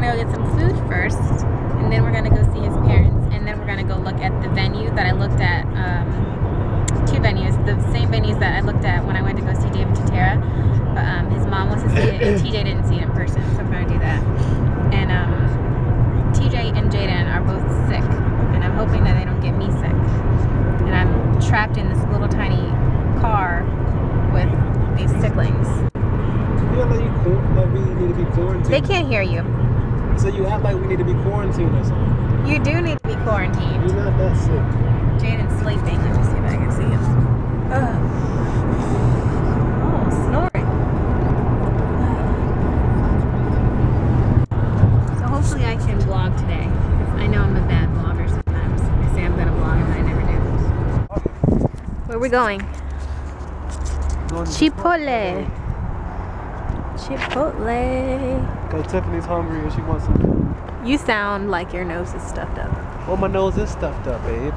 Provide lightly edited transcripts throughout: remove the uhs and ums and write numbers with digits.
gonna go get some food first, and then we're gonna go see his parents, and then we're gonna go look at the venue that I looked at, two venues, the same venues that I looked at when I went to go see David Tatara, but his mom wants to see it, and TJ didn't see it in person, so I'm gonna do that. And TJ and Jaden are both sick, and I'm hoping that they don't get me sick, and I'm trapped in this little tiny car with these sicklings. We need to be quarantined. They can't hear you. So you act like we need to be quarantined or something. You do need to be quarantined. You're not that sick. Jaden's sleeping. Let me see if I can see him. Oh, snoring. So hopefully I can vlog today. I know I'm a bad vlogger sometimes. I say I'm going to vlog and I never do. Where are we going? Chipotle. Chipotle. Cause Tiffany's hungry and she wants something. You sound like your nose is stuffed up. Well, my nose is stuffed up, babe.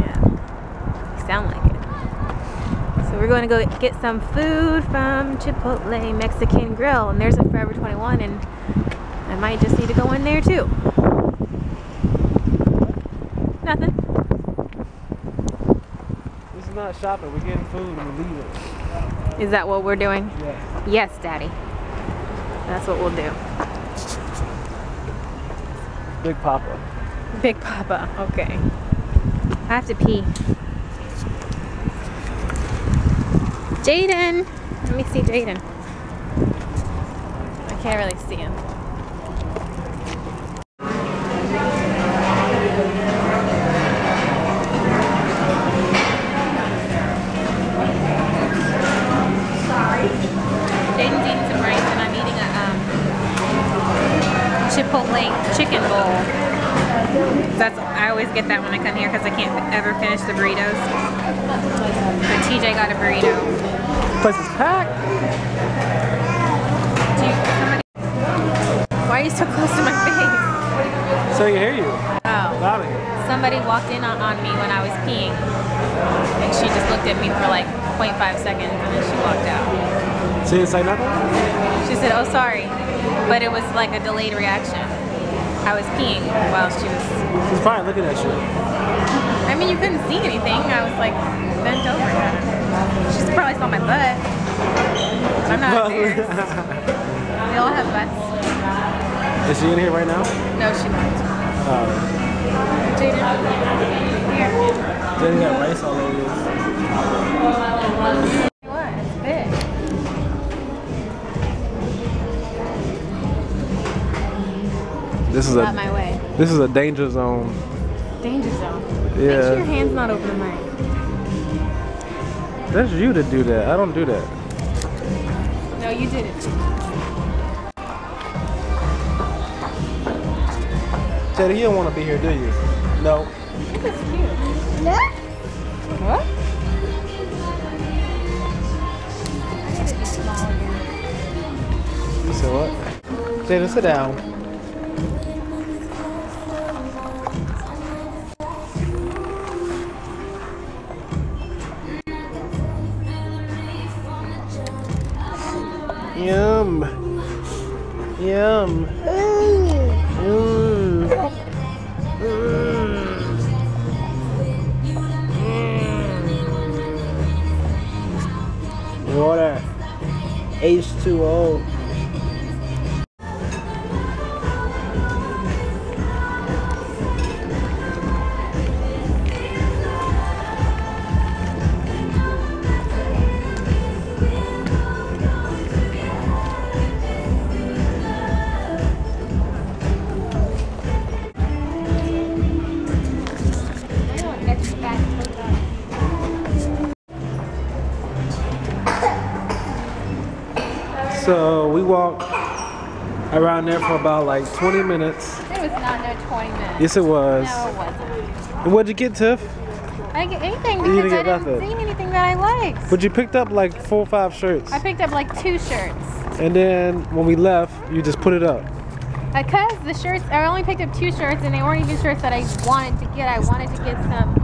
Yeah. You sound like it. So we're going to go get some food from Chipotle Mexican Grill. And there's a Forever 21 and I might just need to go in there too. Nothing. This is not shopping. We're getting food and we're leaving. Is that what we're doing? Yes. Yes, Daddy. That's what we'll do. Big Papa. Big Papa, okay. I have to pee. Jaden! Let me see Jaden. I can't really see him. Chicken bowl. That's, I always get that when I come here because I can't ever finish the burritos. But TJ got a burrito. Place is packed. Why are you so close to my face? So I can hear you. Oh. Somebody walked in on me when I was peeing. And she just looked at me for like 0.5 seconds and then she walked out. She didn't say nothing? She said, oh, sorry. But it was like a delayed reaction. I was peeing while she was... She's probably looking at you. I mean, you couldn't see anything. I was like bent over. She probably saw my butt. I'm not embarrassed. We all have butts. Is she in here right now? No, she's not. Jaden, here. Jaden got rice all over you. What? It's big. This is not my way. This is a danger zone. Danger zone. Yeah. Make sure your hand's not over the mic. That's you to do that. I don't do that. No, you did it. Teddy, you don't want to be here, do you? No. I think that's cute. Yeah. What? I gotta be small again. You said what? Jada, sit down. Yum. Yum. Mm. Mm. Mm. Water. H2O. So we walked around there for about like 20 minutes. It was not no 20 minutes. Yes, it was. No, it wasn't. And what'd you get, Tiff? I didn't get anything because I didn't see anything that I liked. But you picked up like 4 or 5 shirts. I picked up like 2 shirts. And then when we left, you just put it up. Because the shirts, I only picked up 2 shirts and they weren't even shirts that I wanted to get. I wanted to get some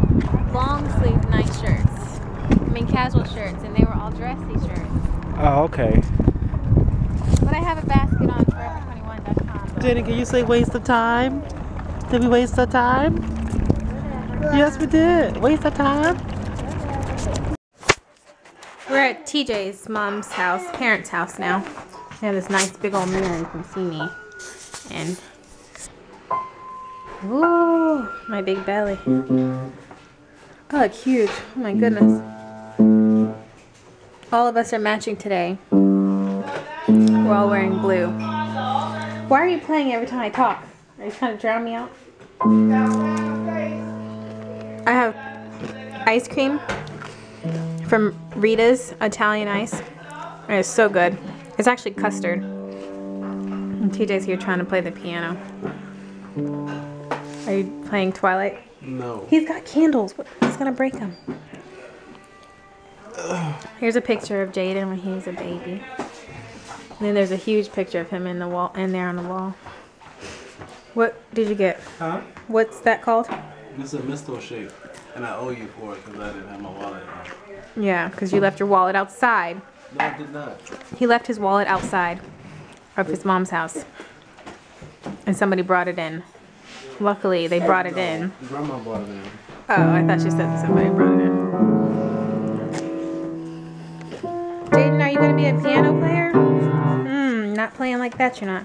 long sleeve night shirts. I mean casual shirts, and they were all dressy shirts. Oh, okay. But I have a basket on Forever 21.com. Jenny, can you say waste of time? Did we waste our time? Yeah. Yes, we did. Waste our time. We're at TJ's mom's house, parents' house now. They have this nice big old mirror you can see me. And, ooh, my big belly. I look huge. Oh my goodness. All of us are matching today. We're all wearing blue. Why are you playing every time I talk? Are you trying to drown me out? I have ice cream from Rita's Italian Ice. It is so good. It's actually custard. And TJ's here trying to play the piano. Are you playing Twilight? No. He's got candles. He's gonna break them. Here's a picture of Jaden when he was a baby. And then there's a huge picture of him in the wall, in there on the wall. What did you get? Huh? What's that called? It's a mistletoe shape, and I owe you for it because I didn't have my wallet out. Yeah, because you left your wallet outside. No, I did not. He left his wallet outside of his mom's house, and somebody brought it in. Luckily, they brought it in. Grandma brought it in. Oh, I thought you said somebody brought it in. Jaden, are you going to be a piano player? Not playing like that, you're not.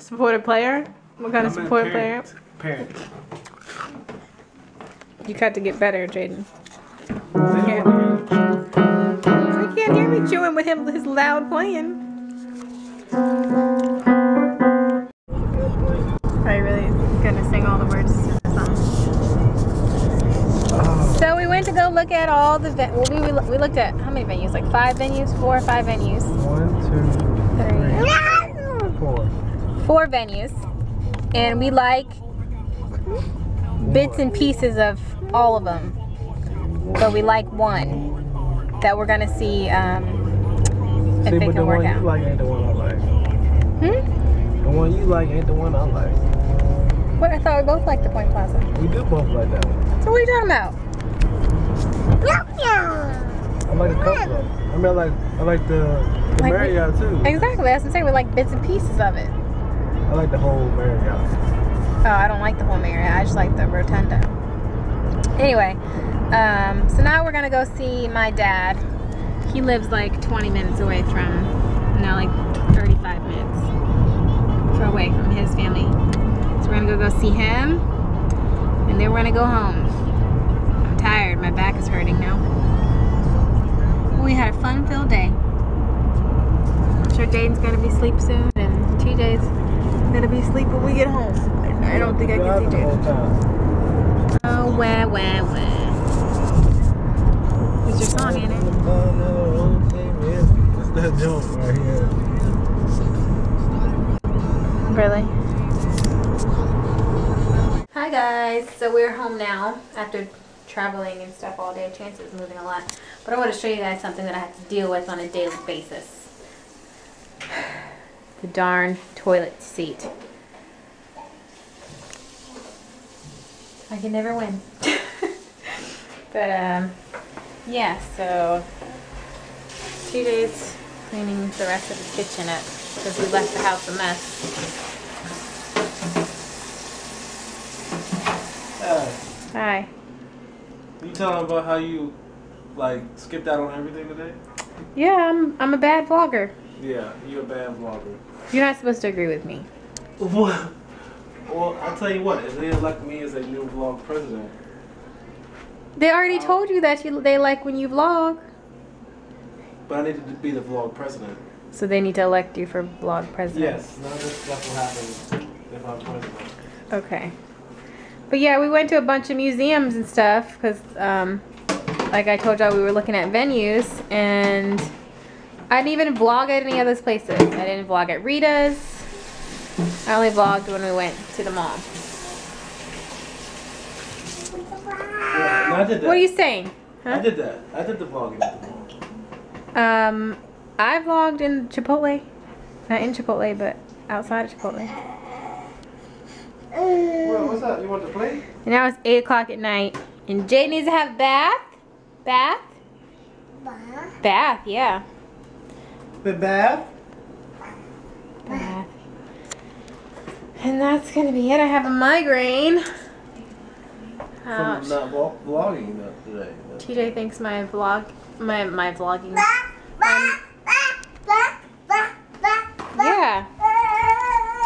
Supportive player? What kind of supportive player? Parent. You got to get better, Jaden. You can't hear me chewing with him, his loud playing. I really gonna sing all the words to the song. So we went to go look at all the we looked at how many venues? Like four or five venues. 1, 2, 3, 4 venues. And we like bits and pieces of all of them. But we like one that we're gonna see if they can work out. The one you like ain't the one I like. What? I thought we both liked the Point Plaza. We do both like that one. So what are you talking about? I like a couple of them. I mean, I like the Marriott too. Exactly. That's what I'm saying. We like bits and pieces of it. I like the whole Marriott. Oh, I don't like the whole Marriott. I just like the Rotunda. Anyway, so now we're gonna go see my dad. He lives like 20 minutes away from, no, like 35 minutes. Away from his family. So we're gonna go see him and then we're gonna go home. I'm tired, my back is hurting now. We had a fun-filled day. I'm sure Jaden's gonna be asleep soon and TJ's gonna be asleep when we get home. I don't think I can see Jaden. Oh, where. Is your song in it? It's that joke right here. Really? Hi guys, so we're home now after traveling and stuff all day. Chances moving a lot, but I want to show you guys something that I have to deal with on a daily basis. The darn toilet seat. I can never win. But yeah, so TJ's cleaning the rest of the kitchen up because we left the house a mess. Hi. You telling about how you like skipped out on everything today? Yeah, I'm a bad vlogger. Yeah, you're a bad vlogger. You're not supposed to agree with me. What? Well, I'll tell you what. If they elect me as a new vlog president, they already told you that they like when you vlog. But I needed to be the vlog president. So they need to elect you for vlog president? Yes, none of this stuff will happen if I'm president. Okay. But yeah, we went to a bunch of museums and stuff because, like I told y'all, we were looking at venues and I didn't even vlog at any of those places. I didn't vlog at Rita's. I only vlogged when we went to the mall. Yeah, no, I did that. What are you saying? Huh? I did that. I did the vlogging at the mall. I vlogged in Chipotle. Not in Chipotle, but outside of Chipotle. Well, what's up? You want to play? And now it's 8 o'clock at night, and Jade needs to have a bath. Bath? Bath, yeah. The bath? Bath. And that's going to be it. I have a migraine. From not vlogging enough today. TJ thinks my vlog, my vlogging. Yeah.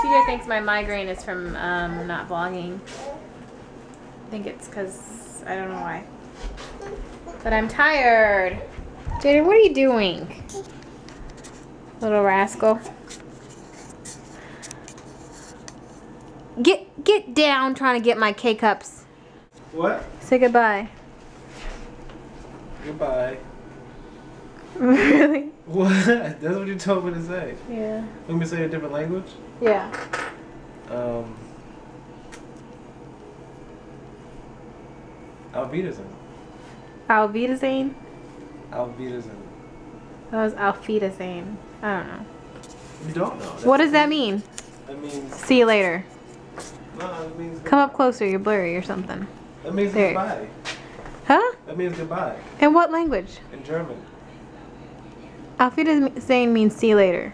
TJ thinks my migraine is from not vlogging. I think it's because I don't know why. But I'm tired. Jaden, what are you doing? Little rascal. Get down, trying to get my K-cups. What? Say goodbye. Goodbye. Really? What? That's what you told me to say. Yeah. Let me say a different language? Yeah. Auf Wiedersehen. Auf Wiedersehen? Auf Wiedersehen. That was Auf Wiedersehen. I don't know. You don't know. What does that mean? That means... See you later. No, it means... Come up closer, you're blurry or something. That means there. Goodbye. Huh? That means goodbye. In what language? In German. Auf Wiedersehen means see you later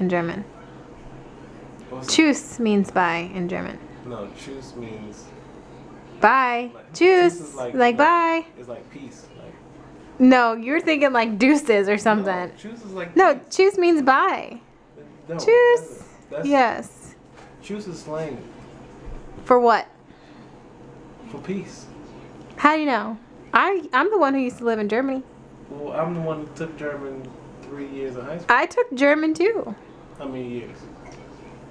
in German. Tschüss means bye in German. No, tschüss means... Bye. Like, tschüss. Like bye. It's like peace. Like. No, you're thinking like deuces or something. No, tschüss is like no, tschüss means bye. No, tschüss. That's yes. Tschüss is slang. For what? For peace. How do you know? I'm the one who used to live in Germany. Well, I'm the one who took German 3 years of high school. I took German too. How many years?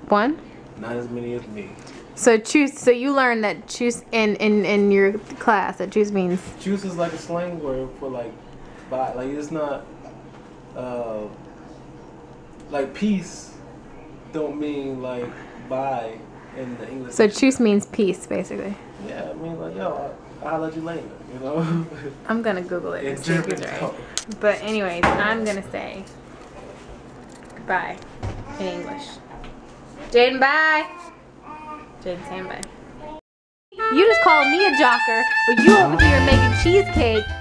One. Not as many as me. So tschüss, so you learned that tschüss in your class, that tschüss means? Tschüss is like a slang word for like bye. Like it's not, like peace don't mean like bye in the English. So tschüss means peace basically. Yeah, I mean like, yo, I'll let you later, you know? I'm gonna Google it and see if he's right. But anyways, I'm gonna say goodbye in English. Jaden, bye. Jaden, stand by. You just called me a jocker, but you over here making cheesecake.